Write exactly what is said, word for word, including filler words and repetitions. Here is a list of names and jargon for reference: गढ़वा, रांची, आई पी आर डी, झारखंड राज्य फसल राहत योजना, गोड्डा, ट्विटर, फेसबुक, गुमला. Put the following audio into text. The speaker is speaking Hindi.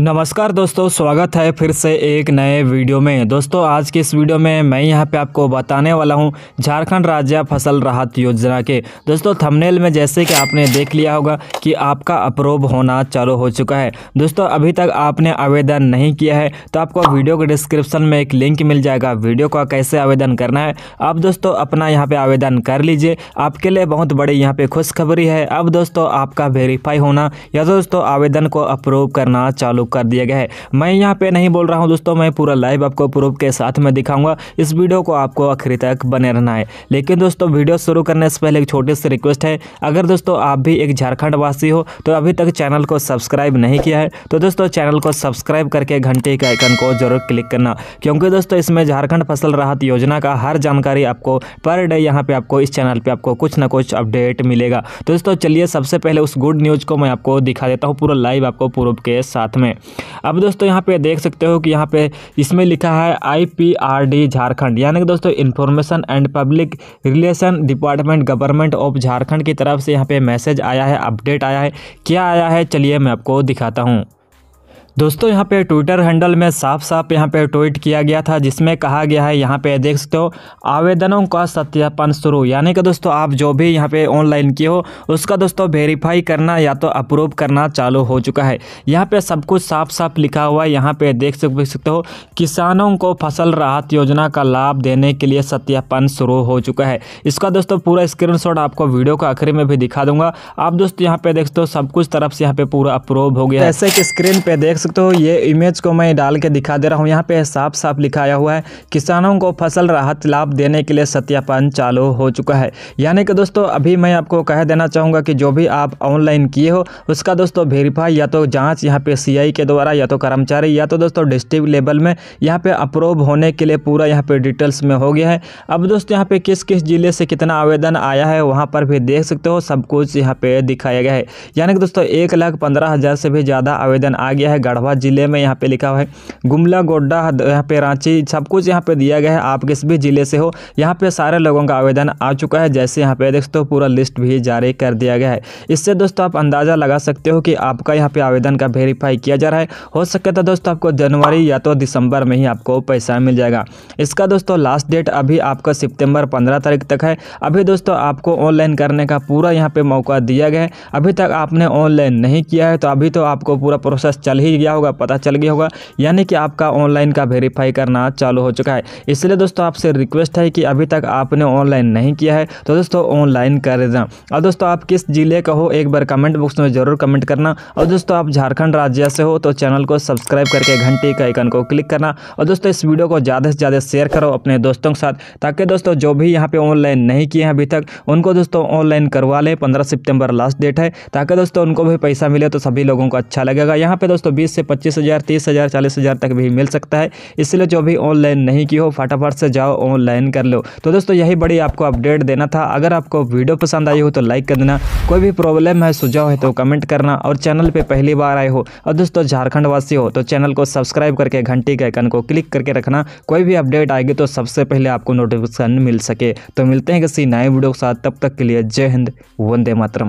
नमस्कार दोस्तों, स्वागत है फिर से एक नए वीडियो में। दोस्तों आज के इस वीडियो में मैं यहां पे आपको बताने वाला हूं झारखंड राज्य फसल राहत योजना के। दोस्तों थंबनेल में जैसे कि आपने देख लिया होगा कि आपका अप्रूव होना चालू हो चुका है। दोस्तों अभी तक आपने आवेदन नहीं किया है तो आपको वीडियो के डिस्क्रिप्शन में एक लिंक मिल जाएगा, वीडियो का कैसे आवेदन करना है। आप दोस्तों अपना यहाँ पर आवेदन कर लीजिए, आपके लिए बहुत बड़ी यहाँ पर खुशखबरी है। अब दोस्तों आपका वेरीफाई होना या दोस्तों आवेदन को अप्रूव करना चालू कर दिया गया है। मैं यहाँ पे नहीं बोल रहा हूँ दोस्तों, मैं पूरा लाइव आपको प्रूफ के साथ में दिखाऊंगा। इस वीडियो को आपको आखिरी तक बने रहना है। लेकिन दोस्तों वीडियो शुरू करने से पहले एक छोटी सी रिक्वेस्ट है, अगर दोस्तों आप भी एक झारखंड वासी हो तो अभी तक चैनल को सब्सक्राइब नहीं किया है तो दोस्तों चैनल को सब्सक्राइब करके घंटे के आइकन को जरूर क्लिक करना, क्योंकि दोस्तों इसमें झारखंड फसल राहत योजना का हर जानकारी आपको पर डे यहाँ पे आपको इस चैनल पे आपको कुछ ना कुछ अपडेट मिलेगा। तो दोस्तों चलिए सबसे पहले उस गुड न्यूज़ को मैं आपको दिखा देता हूँ पूरा लाइव आपको प्रूफ के साथ में। अब दोस्तों यहाँ पे देख सकते हो कि यहाँ पे इसमें लिखा है आई पी आर डी Jharkhand, यानी कि दोस्तों information and public relation department government of Jharkhand की तरफ से यहाँ पे मैसेज आया है, अपडेट आया है। क्या आया है चलिए मैं आपको दिखाता हूँ। दोस्तों यहाँ पे ट्विटर हैंडल में साफ साफ यहाँ पे ट्वीट किया गया था, जिसमें कहा गया है यहाँ पे देख सकते हो आवेदनों का सत्यापन शुरू, यानी कि दोस्तों आप जो भी यहाँ पे ऑनलाइन किए हो उसका दोस्तों वेरीफाई करना या तो अप्रूव करना चालू हो चुका है। यहाँ पे सब कुछ साफ साफ लिखा हुआ है, यहाँ पे देख सकते हो किसानों को फसल राहत योजना का लाभ देने के लिए सत्यापन शुरू हो चुका है। इसका दोस्तों पूरा स्क्रीनशॉट आपको वीडियो का आखिरी में भी दिखा दूंगा। आप दोस्तों यहाँ पे देख सकते हो सब कुछ तरफ से यहाँ पे पूरा अप्रूव हो गया है। जैसे कि स्क्रीन पे देख तो ये इमेज को मैं डाल के दिखा दे रहा हूँ, यहाँ पे साफ साफ लिखाया हुआ है किसानों को फसल राहत लाभ देने के लिए सत्यापन चालू हो चुका है। यानी कि दोस्तों अभी मैं आपको कह देना चाहूँगा कि जो भी आप ऑनलाइन किए हो उसका दोस्तों वेरीफाई या तो जांच यहाँ पे सीआई के द्वारा या तो कर्मचारी या तो दोस्तों डिस्ट्रिक्ट लेवल में यहाँ पे अप्रूव होने के लिए पूरा यहाँ पे डिटेल्स में हो गया है। अब दोस्तों यहाँ पे किस किस जिले से कितना आवेदन आया है वहाँ पर भी देख सकते हो, सब कुछ यहाँ पे दिखाया गया है। यानी कि दोस्तों एक लाख पंद्रह हजार से भी ज़्यादा आवेदन आ गया है। गढ़वा जिले में यहाँ पे लिखा हुआ है, गुमला गोड्डा यहाँ पे रांची, सब कुछ यहाँ पे दिया गया है। आप किस भी जिले से हो यहाँ पे सारे लोगों का आवेदन आ चुका है, जैसे यहाँ पे देख सकते हो पूरा लिस्ट भी जारी कर दिया गया है। इससे दोस्तों आप अंदाज़ा लगा सकते हो कि आपका यहाँ पे आवेदन का वेरीफाई किया जा रहा है। हो सके तो दोस्तों आपको जनवरी या तो दिसंबर में ही आपको पैसा मिल जाएगा। इसका दोस्तों लास्ट डेट अभी आपका सितंबर पंद्रह तारीख तक है। अभी दोस्तों आपको ऑनलाइन करने का पूरा यहाँ पे मौका दिया गया है। अभी तक आपने ऑनलाइन नहीं किया है तो अभी तो आपको पूरा प्रोसेस चल ही गया होगा, पता चल गया होगा, यानी कि आपका ऑनलाइन का वेरीफाई करना चालू हो चुका है। इसलिए दोस्तों आपसे रिक्वेस्ट है कि अभी तक आपने ऑनलाइन नहीं किया है तो दोस्तों ऑनलाइन कर देना। और दोस्तों आप किस जिले का हो एक बार कमेंट बॉक्स में जरूर कमेंट करना। और दोस्तों आप झारखंड राज्य से हो तो चैनल को सब्सक्राइब करके घंटी के आइकन को क्लिक करना। और दोस्तों इस वीडियो को ज़्यादा से ज़्यादा शेयर करो अपने दोस्तों के साथ, ताकि दोस्तों जो भी यहाँ पर ऑनलाइन नहीं किए हैं अभी तक उनको दोस्तों ऑनलाइन करवा लें। पंद्रह सितंबर लास्ट डेट है, ताकि दोस्तों उनको भी पैसा मिले तो सभी लोगों को अच्छा लगेगा। यहाँ पर दोस्तों बीस से पच्चीस हज़ार तीस हज़ार चालीस हज़ार तक भी मिल सकता है। इसलिए जो भी ऑनलाइन नहीं की हो फटाफट से जाओ ऑनलाइन कर लो। तो दोस्तों यही बड़ी आपको अपडेट देना था। अगर आपको वीडियो पसंद आई हो तो लाइक कर देना, कोई भी प्रॉब्लम है सुझाव है तो कमेंट करना। और चैनल पे पहली बार आए हो और दोस्तों झारखंड वासी हो तो चैनल को सब्सक्राइब करके घंटी के आइकन को क्लिक करके रखना, कोई भी अपडेट आएगी तो सबसे पहले आपको नोटिफिकेशन मिल सके। तो मिलते हैं किसी नए वीडियो के साथ, तब तक के लिए जय हिंद, वंदे मातरम।